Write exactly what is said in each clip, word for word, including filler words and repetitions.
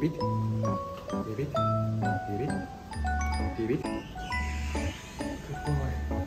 Repeat. Repeat. Repeat. Repeat. Good boy.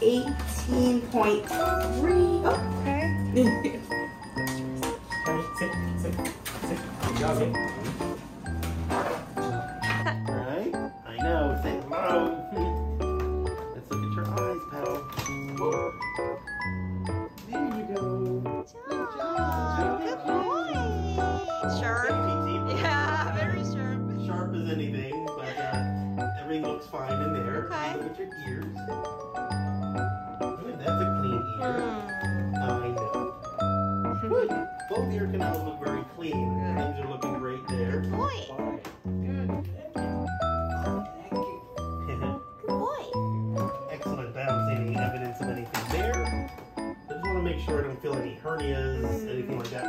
eighteen point three. Oh, okay. Sit, sit, sit. Jogging. Right? I know. Say hello. Let's look at your eyes, pal. There you go. Good job. Good boy. Sharp. Yeah, very sharp. Sharp as anything, but uh, everything looks fine in there. Okay. Look at your ears. That's a clean ear. Mm. I know. Good. Both ear canals look very clean. Good. Things are looking great there. Good boy. Right. Good. Thank you. Good boy. Excellent bounce. Any evidence of anything there? I just want to make sure I don't feel any hernias, mm. anything like that.